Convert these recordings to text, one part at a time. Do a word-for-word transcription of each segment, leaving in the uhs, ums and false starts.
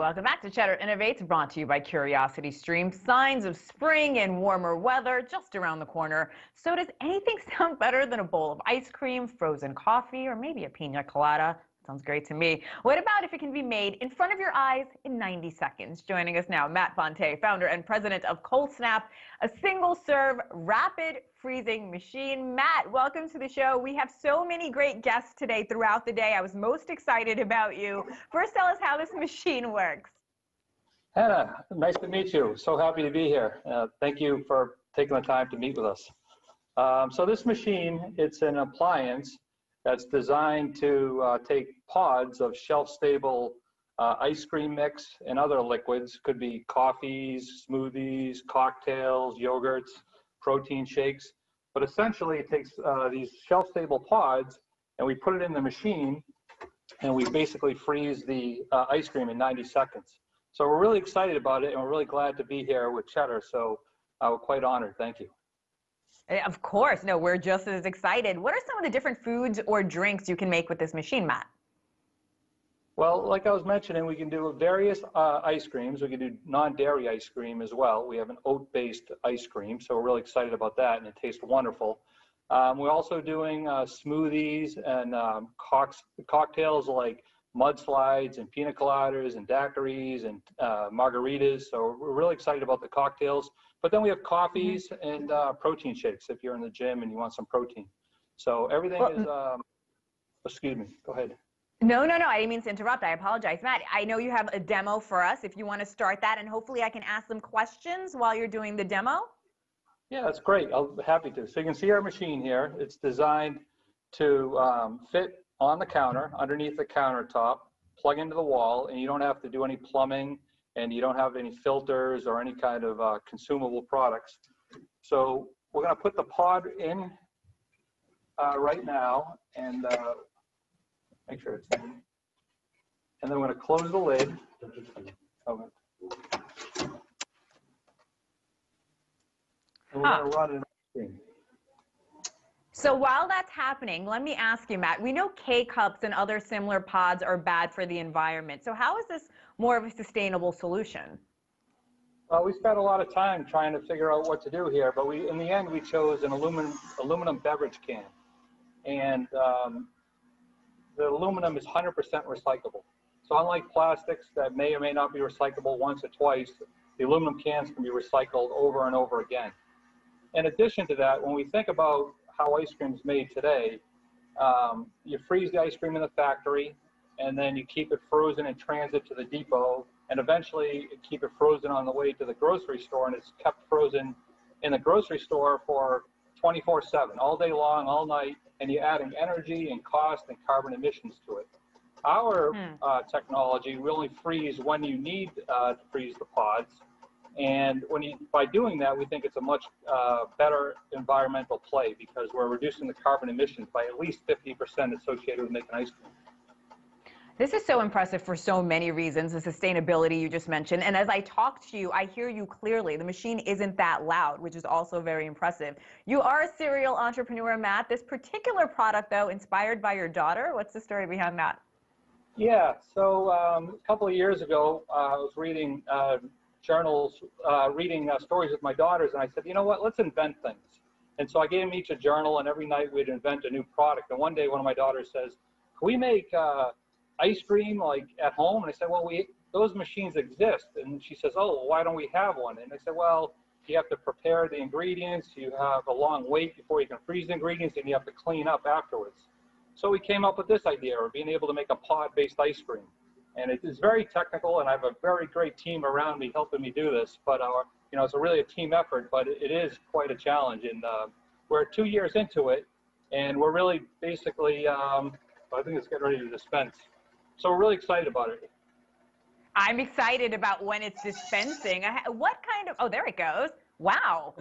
Welcome back to Cheddar Innovates, brought to you by Curiosity Stream. Signs of spring and warmer weather just around the corner. So does anything sound better than a bowl of ice cream, frozen coffee, or maybe a piña colada? Sounds great to me. What about if it can be made in front of your eyes in ninety seconds? Joining us now, Matt Fonte, founder and president of ColdSnap, a single-serve, rapid-freezing machine. Matt, welcome to the show. We have so many great guests today throughout the day. I was most excited about you. First, tell us how this machine works. Hannah, nice to meet you. So happy to be here. Uh, thank you for taking the time to meet with us. Um, so this machine, it's an appliance that's designed to uh, take pods of shelf-stable uh, ice cream mix and other liquids, could be coffees, smoothies, cocktails, yogurts, protein shakes. But essentially it takes uh, these shelf-stable pods and we put it in the machine and we basically freeze the uh, ice cream in ninety seconds. So we're really excited about it and we're really glad to be here with Cheddar. So uh, we're quite honored, thank you. Of course. No, we're just as excited. What are some of the different foods or drinks you can make with this machine, Matt? Well, like I was mentioning, we can do various uh, ice creams. We can do non-dairy ice cream as well. We have an oat-based ice cream, so we're really excited about that, and it tastes wonderful. Um, we're also doing uh, smoothies and um, cock cocktails like mudslides and pina coladas and daiquiris and uh, margaritas. So we're really excited about the cocktails. But then we have coffees and uh, protein shakes if you're in the gym and you want some protein. So everything well, is, um, excuse me, go ahead. No, no, no, I didn't mean to interrupt. I apologize. Matt, I know you have a demo for us if you want to start that, and hopefully I can ask them questions while you're doing the demo. Yeah, that's great. I'll be happy to. So you can see our machine here. It's designed to um, fit on the counter, underneath the countertop, plug into the wall, and you don't have to do any plumbing. And you don't have any filters or any kind of uh, consumable products. So we're going to put the pod in uh, right now and uh, make sure it's in. And then we're going to close the lid. Okay. And we're ah. going to run it in. So while that's happening, let me ask you, Matt, we know K-cups and other similar pods are bad for the environment. So how is this more of a sustainable solution? Well, we spent a lot of time trying to figure out what to do here, but we, in the end, we chose an aluminum, aluminum beverage can. And um, the aluminum is one hundred percent recyclable. So unlike plastics that may or may not be recyclable once or twice, the aluminum cans can be recycled over and over again. In addition to that, when we think about how ice cream is made today, um, you freeze the ice cream in the factory, and then you keep it frozen in transit to the depot, and eventually you keep it frozen on the way to the grocery store, and it's kept frozen in the grocery store for twenty-four seven, all day long, all night, and you're adding energy and cost and carbon emissions to it. Our mm. uh, technology will only freeze when you need uh, to freeze the pods, and when you, by doing that, we think it's a much uh, better environmental play because we're reducing the carbon emissions by at least fifty percent associated with making ice cream. This is so impressive for so many reasons, the sustainability you just mentioned. And as I talk to you, I hear you clearly. The machine isn't that loud, which is also very impressive. You are a serial entrepreneur, Matt. This particular product, though, inspired by your daughter. What's the story behind that? Yeah, so um, a couple of years ago, uh, I was reading uh, journals, uh, reading uh, stories with my daughters, and I said, you know what, let's invent things. And so I gave them each a journal, and every night we'd invent a new product. And one day, one of my daughters says, can we make uh, ice cream like at home? And I said, well, we those machines exist. And she says, oh, why don't we have one? And I said, well, you have to prepare the ingredients, you have a long wait before you can freeze the ingredients, and you have to clean up afterwards. So we came up with this idea of being able to make a pod-based ice cream. And it is very technical, and I have a very great team around me helping me do this. But our, you know, it's a really a team effort, but it is quite a challenge. And uh, we're two years into it, and we're really basically, um, I think it's getting ready to dispense. So we're really excited about it. I'm excited about when it's dispensing. What kind of, oh, there it goes. Wow.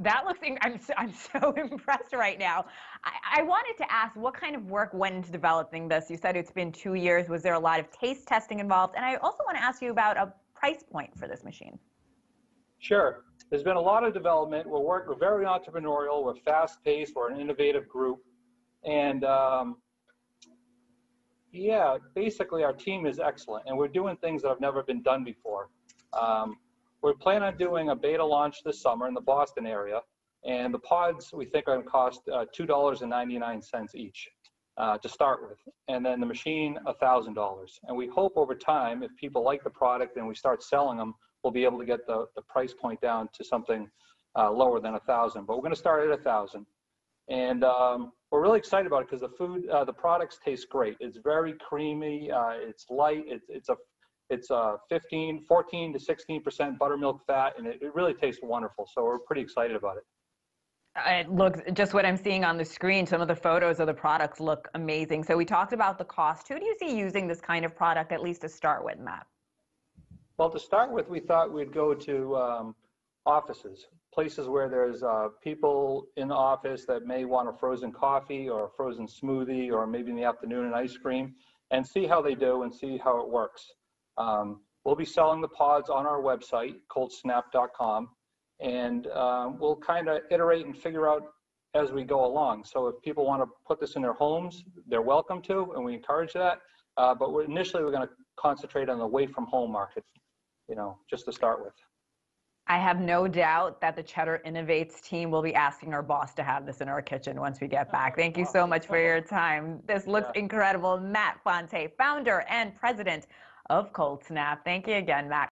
That looks, I'm so, I'm so impressed right now. I, I wanted to ask what kind of work went into developing this? You said it's been two years. Was there a lot of taste testing involved? And I also want to ask you about a price point for this machine. Sure. There's been a lot of development. We're, work, we're very entrepreneurial. We're fast-paced. We're an innovative group. And um, Yeah, basically our team is excellent and we're doing things that have never been done before. Um, we're planning on doing a beta launch this summer in the Boston area, and the pods we think are going to cost uh, two dollars and ninety-nine cents each uh, to start with, and then the machine one thousand dollars. And we hope over time, if people like the product and we start selling them, we'll be able to get the, the price point down to something uh, lower than one thousand dollars, but we're going to start at one thousand dollars. And um, we're really excited about it because the food, uh, the products taste great. It's very creamy. Uh, it's light. It's it's a it's a fifteen, fourteen to sixteen percent buttermilk fat, and it, it really tastes wonderful. So we're pretty excited about it. It looks, just what I'm seeing on the screen, some of the photos of the products look amazing. So we talked about the cost. Who do you see using this kind of product, at least to start with, Matt? Well, to start with, we thought we'd go to um, offices. Places where there's uh, people in the office that may want a frozen coffee or a frozen smoothie, or maybe in the afternoon an ice cream, and see how they do and see how it works. Um, we'll be selling the pods on our website, cold snap dot com, and uh, we'll kind of iterate and figure out as we go along. So if people want to put this in their homes, they're welcome to, and we encourage that. Uh, but we're, initially, we're going to concentrate on the away from home market, you know, just to start with. I have no doubt that the Cheddar Innovates team will be asking our boss to have this in our kitchen once we get back. Thank you so much for your time. This looks yeah. incredible. Matt Fonte, founder and president of ColdSnap. Thank you again, Matt.